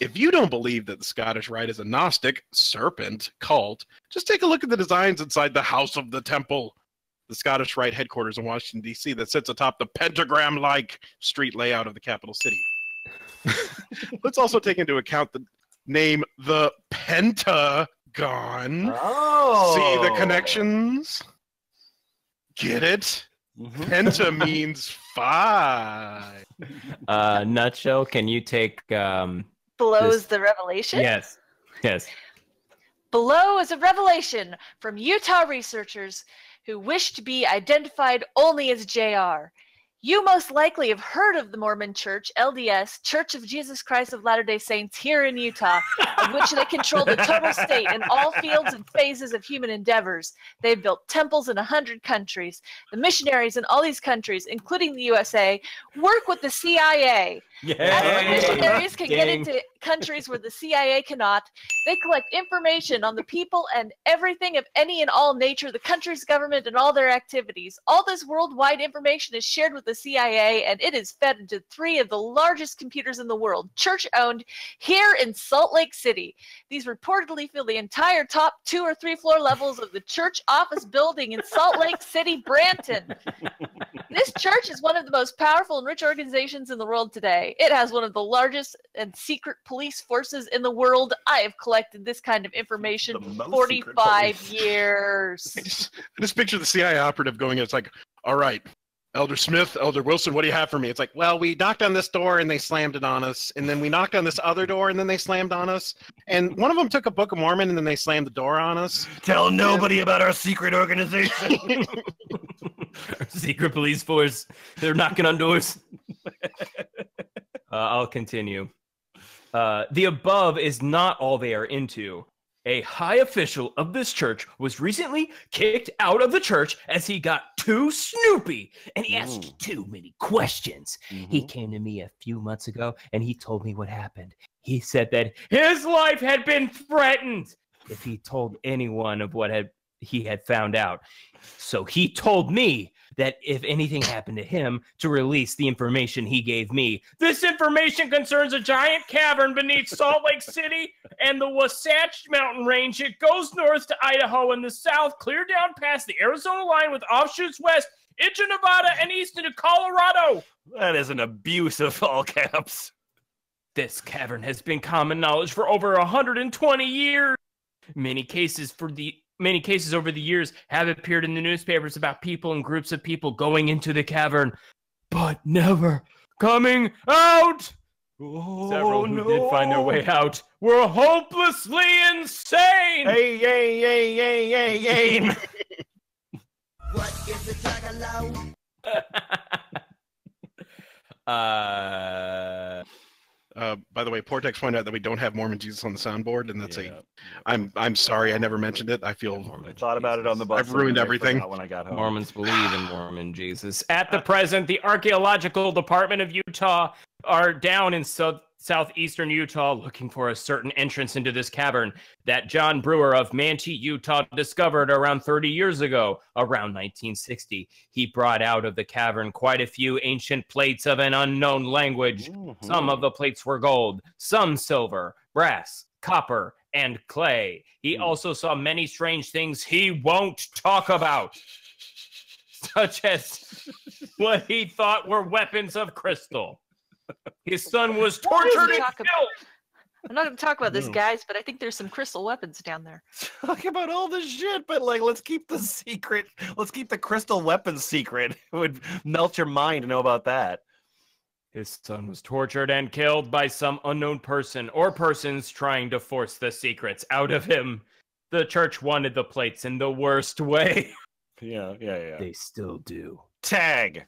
If you don't believe that the Scottish Rite is a Gnostic serpent cult, just take a look at the designs inside the House of the Temple, the Scottish Rite headquarters in Washington, D C that sits atop the pentagram-like street layout of the capital city. Let's also take into account the name the Pentagon. Oh. See the connections? Get it? Mm-hmm. Penta means five. Uh, Nutshell, can you take... Um, Blow's the revelation? Yes. Yes. Below is a revelation from Utah researchers who wish to be identified only as J R. You most likely have heard of the Mormon Church, L D S, Church of Jesus Christ of Latter-day Saints here in Utah, of which they control the total state in all fields and phases of human endeavors. They've built temples in a hundred countries. The missionaries in all these countries, including the U S A, work with the C I A. Yay. As the missionaries can Dang. get into countries where the C I A cannot, they collect information on the people and everything of any and all nature, the country's government and all their activities. All this worldwide information is shared with the C I A, and it is fed into three of the largest computers in the world, church-owned, here in Salt Lake City. These reportedly fill the entire top two or three floor levels of the church office building in Salt Lake City, Branton. This church is one of the most powerful and rich organizations in the world today. It has one of the largest and secret police forces in the world. I have collected this kind of information for forty-five years. I just, I just picture the C I A operative going, it's like, all right, Elder Smith, Elder Wilson, what do you have for me? It's like, well, we knocked on this door and they slammed it on us. And then we knocked on this other door and then they slammed on us. And one of them took a Book of Mormon and then they slammed the door on us. Tell nobody and... about our secret organization. Our secret police force. They're knocking on doors. uh, I'll continue. Uh, the above is not all they are into. A high official of this church was recently kicked out of the church as he got too snoopy and he asked mm. too many questions. Mm-hmm. He came to me a few months ago and he told me what happened. He said that his life had been threatened if he told anyone of what had he had found out. So he told me that if anything happened to him, to release the information he gave me. This information concerns a giant cavern beneath Salt Lake City and the Wasatch Mountain Range. It goes north to Idaho and the south, clear down past the Arizona line with offshoots west, into Nevada and east into Colorado. That is an abuse of all caps. This cavern has been common knowledge for over one hundred twenty years. Many cases for the Many cases over the years have appeared in the newspapers about people and groups of people going into the cavern, but never coming out. Oh, Several who no. did find their way out were hopelessly insane. Hey, hey, hey, hey, hey, hey. What is the juggalo? uh, uh, by the way, Portex pointed out that we don't have Mormon Jesus on the soundboard, and that's yeah. a. I'm I'm sorry, I never mentioned it. I feel I thought about it on the bus. I've ruined everything when I got home. Mormons believe in Mormon Jesus. At the present, the Archaeological Department of Utah are down in so southeastern Utah looking for a certain entrance into this cavern that John Brewer of Mantee, Utah discovered around thirty years ago, around nineteen sixty. He brought out of the cavern quite a few ancient plates of an unknown language. Mm-hmm. Some of the plates were gold, some silver, brass, copper, and clay. He mm. also saw many strange things he won't talk about, such as what he thought were weapons of crystal. His son was tortured and killed. I'm not going to talk about this, guys, but I think there's some crystal weapons down there. Talk about all this shit, but like, let's keep the secret. Let's keep the crystal weapons secret. It would melt your mind to know about that. His son was tortured and killed by some unknown person or persons trying to force the secrets out of him. The church wanted the plates in the worst way. Yeah, yeah, yeah. They still do. Tag.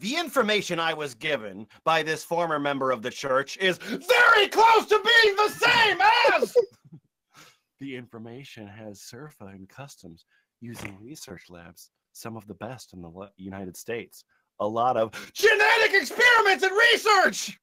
The information I was given by this former member of the church is very close to being the same as... The information has S R F A and customs using research labs, some of the best in the United States. A lot of genetic experiments and research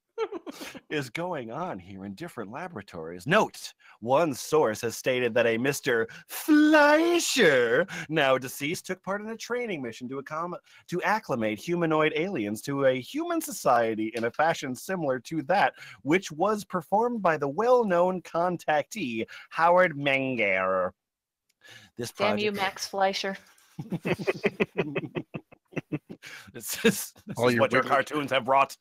is going on here in different laboratories. Note, one source has stated that a Mister Fleischer, now deceased, took part in a training mission to, accom to acclimate humanoid aliens to a human society in a fashion similar to that which was performed by the well-known contactee Howard Menger. This project... Damn you, Max Fleischer. This is, this is your what your cartoons have wrought.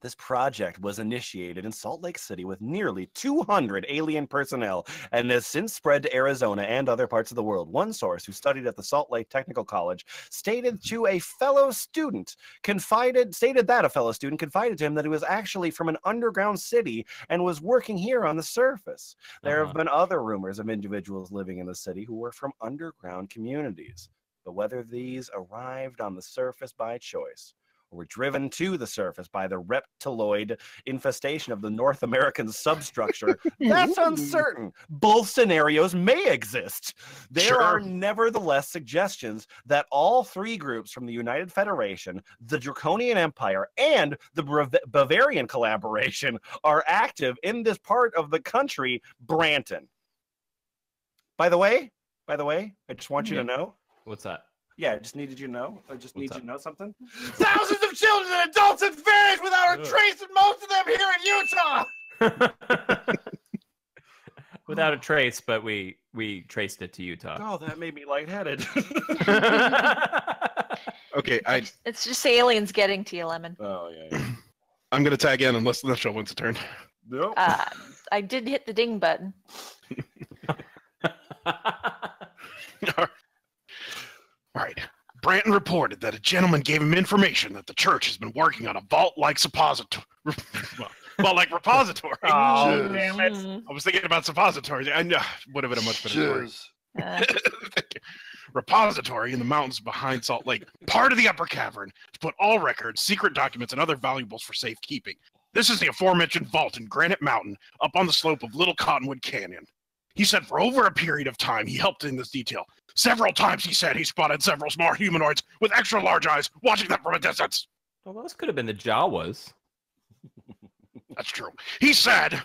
This project was initiated in Salt Lake City with nearly two hundred alien personnel and has since spread to Arizona and other parts of the world. One source who studied at the Salt Lake Technical College stated to a fellow student confided stated that a fellow student confided to him that he was actually from an underground city and was working here on the surface. There uh-huh. have been other rumors of individuals living in the city who were from underground communities, but whether these arrived on the surface by choice were driven to the surface by the reptiloid infestation of the North American substructure, that's uncertain. Both scenarios may exist. There sure. are nevertheless suggestions that all three groups from the United Federation, the Draconian Empire, and the Brav Bavarian Collaboration are active in this part of the country, Branton. By the way, by the way, I just want you yeah. to know. What's that? Yeah, I just needed you to know. I just What's need up? you to know something. Thousands of children and adults in various without a trace, and most of them here in Utah. Without a trace, but we we traced it to Utah. Oh, that made me lightheaded. Okay, I. It's just aliens getting to you, Lemon. Oh yeah. yeah. I'm gonna tag in unless the show wants a turn. Nope. Uh, I did hit the ding button. All right. Branton reported that a gentleman gave him information that the church has been working on a vault-like suppository. Well, vault-like repository. Oh, damn it. I was thinking about suppositories. I know. Would have been a much better word. Uh. Repository in the mountains behind Salt Lake, part of the upper cavern, to put all records, secret documents, and other valuables for safekeeping. This is the aforementioned vault in Granite Mountain, up on the slope of Little Cottonwood Canyon. He said for over a period of time, he helped in this detail. Several times he said he spotted several small humanoids with extra large eyes watching them from a distance. Well, those could have been the Jawas. That's true. He said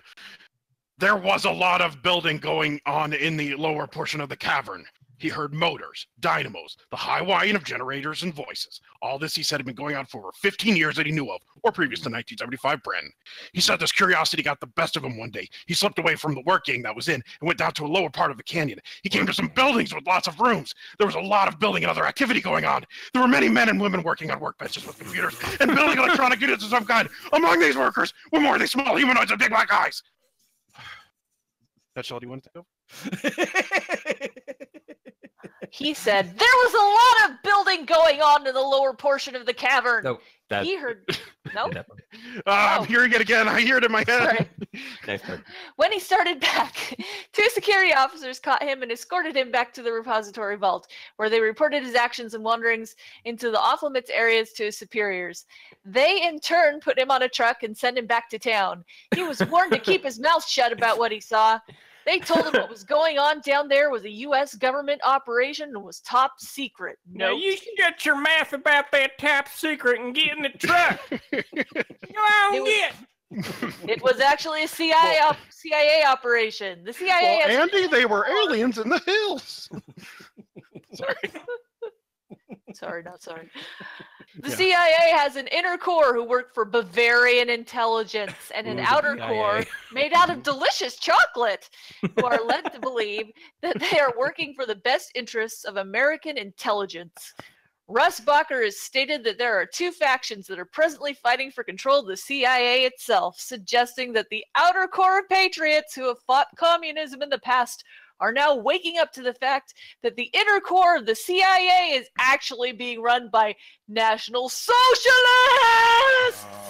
there was a lot of building going on in the lower portion of the cavern. He heard motors, dynamos, the high whine of generators, and voices. All this, he said, had been going on for over fifteen years that he knew of, or previous to nineteen seventy-five, Branton. He said this curiosity got the best of him one day. He slipped away from the work gang that was in and went down to a lower part of the canyon. He came to some buildings with lots of rooms. There was a lot of building and other activity going on. There were many men and women working on workbenches with computers and building electronic units of some kind. Among these workers were more of these small humanoids with big black eyes. That's all you want to know? He said, there was a lot of building going on in the lower portion of the cavern. No, that, he heard Nope. Oh, I'm hearing it again. I hear it in my head. Nice work. When he started back, two security officers caught him and escorted him back to the repository vault, where they reported his actions and wanderings into the off-limits areas to his superiors. They, in turn, put him on a truck and sent him back to town. He was warned to keep his mouth shut about what he saw. They told him what was going on down there was a U S government operation and was top secret. No, nope. You shut your mouth about that top secret and get in the truck. Go on, get. It was actually a C I A, well, op C I A operation. The C I A. Well, Andy, they were aliens in the hills. Sorry. Sorry, not sorry. The yeah. C I A has an inner core who work for Bavarian intelligence and an Ooh, outer C I A. Core made out of delicious chocolate, who are led to believe that they are working for the best interests of American intelligence. Russ Bacher has stated that there are two factions that are presently fighting for control of the C I A itself, suggesting that the outer core of patriots who have fought communism in the past are now waking up to the fact that the inner core of the C I A is actually being run by National Socialists!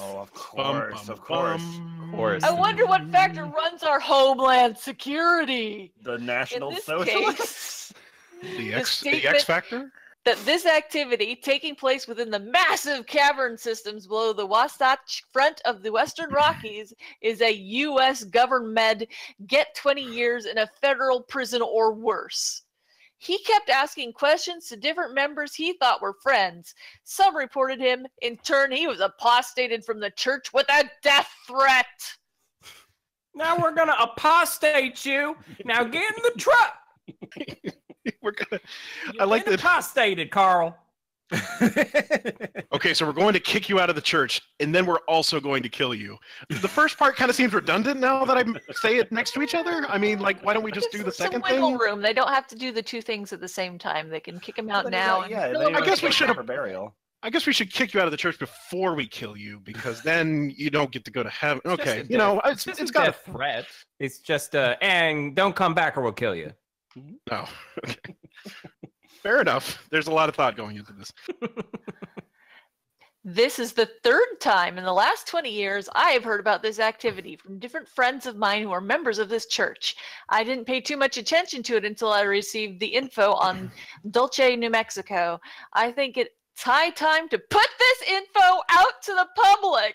Oh, of course, bum, bum, of course, bum. Of course. I wonder what factor runs our Homeland Security. The National Socialists? Case, the, X, the, the X Factor? That this activity, taking place within the massive cavern systems below the Wasatch Front of the Western Rockies, is a U S government get twenty years in a federal prison or worse. He kept asking questions to different members he thought were friends. Some reported him. In turn, he was apostated from the church with a death threat. Now we're going to apostate you. Now get in the truck. We're gonna. You've I like the apostated, Carl. Okay, so we're going to kick you out of the church, and then we're also going to kill you. The first part kind of seems redundant now that I say it next to each other. I mean, like, why don't we just do the second thing? There's some wiggle room. They don't have to do the two things at the same time. They can kick him out well, now. Not, yeah, and I guess we should have a burial. I guess we should kick you out of the church before we kill you, because then you don't get to go to heaven. Okay, you know, it's, it's, it's got a threat. It's just, uh, and don't come back or we'll kill you. No. Okay. Fair enough. There's a lot of thought going into this. This is the third time in the last twenty years I have heard about this activity from different friends of mine who are members of this church. I didn't pay too much attention to it until I received the info on Dulce, New Mexico. I think it's high time to put this info out to the public.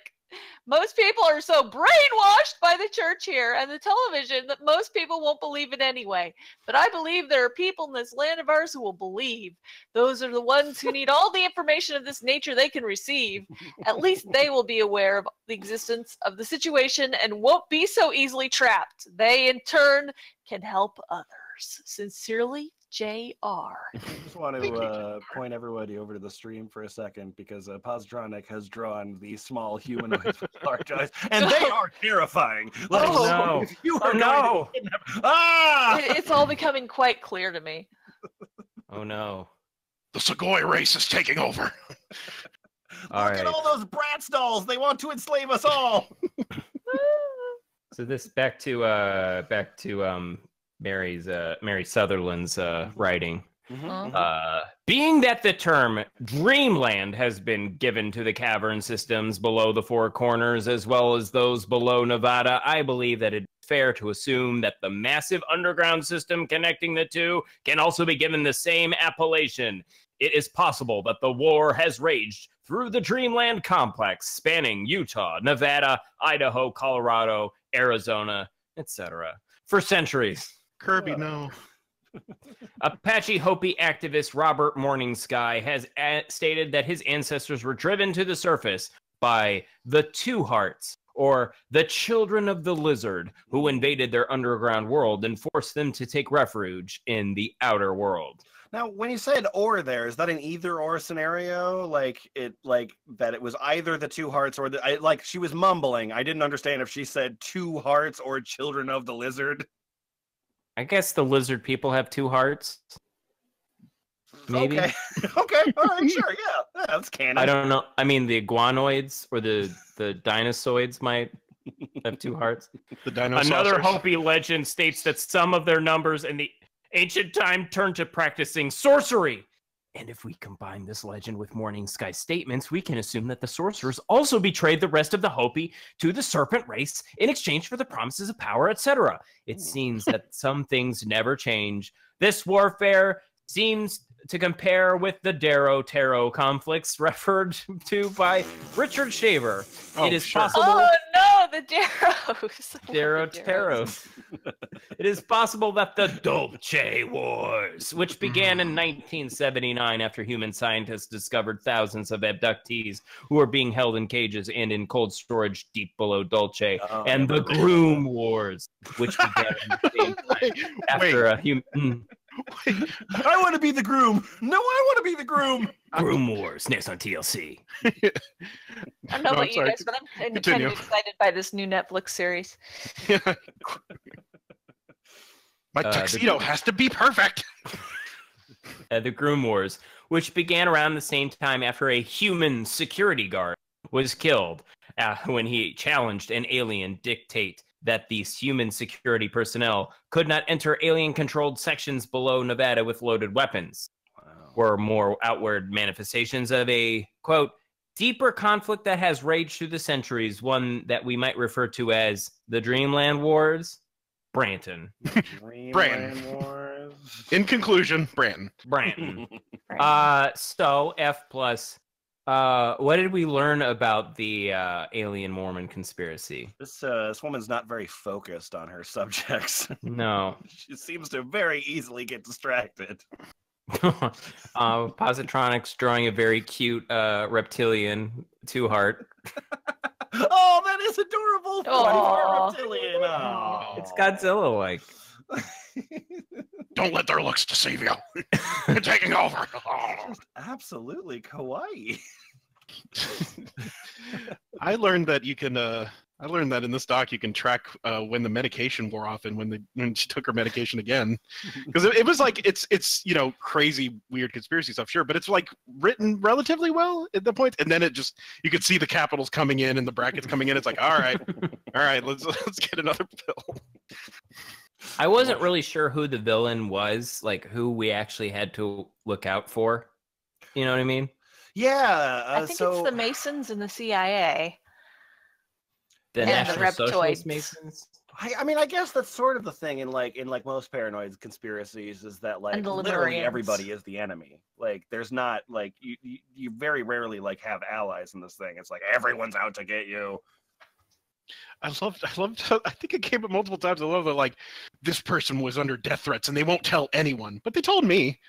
Most people are so brainwashed by the church here and the television that most people won't believe it anyway. But I believe there are people in this land of ours who will believe. Those are the ones who need all the information of this nature they can receive. At least they will be aware of the existence of the situation and won't be so easily trapped. They, in turn, can help others. Sincerely, J R. I just want to uh, point everybody over to the stream for a second, because uh, Positronic has drawn the small humanoids with large eyes, and they are terrifying. Like, oh, no. You are oh, no. Ah! It, it's all becoming quite clear to me. Oh, no. The Segoy race is taking over. all Look right. at all those Bratz dolls. They want to enslave us all. So this back to, uh, back to, um, Mary's uh, Mary Sutherland's uh, writing. Mm-hmm. uh, being that the term dreamland has been given to the cavern systems below the Four Corners as well as those below Nevada, I believe that it's fair to assume that the massive underground system connecting the two can also be given the same appellation. It is possible that the war has raged through the dreamland complex, spanning Utah, Nevada, Idaho, Colorado, Arizona, et cetera, for centuries. Kirby, no. Apache Hopi activist Robert Morningsky has stated that his ancestors were driven to the surface by the Two Hearts, or the Children of the Lizard, who invaded their underground world and forced them to take refuge in the outer world. Now, when you said "or" there, is that an either-or scenario? Like it, like that it was either the Two Hearts or the I, like she was mumbling. I didn't understand if she said Two Hearts or Children of the Lizard. I guess the lizard people have two hearts. Maybe. Okay. Okay. All right. Sure. Yeah. Yeah, that's canon. I don't know. I mean, the iguanoids or the the dinosoids might have two hearts. The dinosaurs. Another Hopi legend states that some of their numbers in the ancient time turned to practicing sorcery. And if we combine this legend with Morning Sky's statements, we can assume that the sorcerers also betrayed the rest of the Hopi to the serpent race in exchange for the promises of power, et cetera. It seems that some things never change. This warfare seems to compare with the Darrow Tarot conflicts referred to by Richard Shaver. Oh, it is sure. possible. Oh no, the Darrows. Darrow Taros. It is possible that the Dulce Wars, which began in nineteen seventy-nine after human scientists discovered thousands of abductees who were being held in cages and in cold storage deep below Dulce, oh, and the Groom Wars, which began in the same time wait, after wait. a human. Wait, I want to be the groom. No, I want to be the groom. Groom Wars, next on T L C. I don't know no, about I'm you sorry. guys, but I'm kind of excited by this new Netflix series. My tuxedo uh, the, has to be perfect. uh, the Groom Wars, which began around the same time after a human security guard was killed uh, when he challenged an alien dictate that these human security personnel could not enter alien-controlled sections below Nevada with loaded weapons, wow. were more outward manifestations of a, quote, deeper conflict that has raged through the centuries, one that we might refer to as the Dreamland Wars, Branton. Dreamland Branton. Wars. In conclusion, Branton. Branton. uh, so, F plus... Uh, what did we learn about the uh, alien Mormon conspiracy? This uh, this woman's not very focused on her subjects. No, she seems to very easily get distracted. uh, Positronics drawing a very cute uh, reptilian two heart. Oh, that is adorable! Aww. Reptilian. Aww. It's Godzilla-like. Don't let their looks deceive you. They're taking over. Oh. Absolutely kawaii. I learned that you can. Uh, I learned that in this doc you can track uh, when the medication wore off and when the when she took her medication again, because it, it was like it's it's you know crazy weird conspiracy stuff, sure, but it's like written relatively well at the point, and then it just you could see the capitals coming in and the brackets coming in. It's like all right, all right, let's let's get another pill. I wasn't really sure who the villain was, like who we actually had to look out for. You know what I mean? Yeah. Uh, I think so... it's the Masons and the C I A. The and National the Socialist Masons. I, I mean, I guess that's sort of the thing in like in like most paranoid conspiracies is that like literally everybody is the enemy. Like there's not like you, you you very rarely like have allies in this thing. It's like everyone's out to get you. I loved, I loved, I think it came up multiple times. I love that, like, this person was under death threats and they won't tell anyone, but they told me.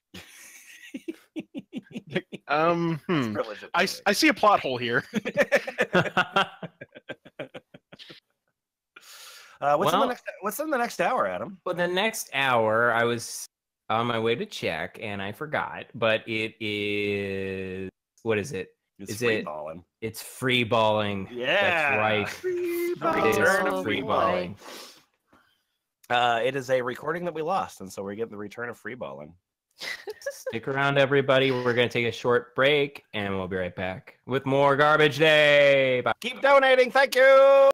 um, hmm. I, I see a plot hole here. uh, what's, well, in the next, what's in the next hour, Adam? Well, the next hour, I was on my way to check and I forgot, but it is, what is it? It's is free it, balling. It's free balling. Yeah. That's right. Free balling. It is oh, free balling. Uh, it is a recording that we lost, and so we're getting the return of free balling. Stick around, everybody. We're going to take a short break, and we'll be right back with more Garbage Day. Bye. Keep donating. Thank you.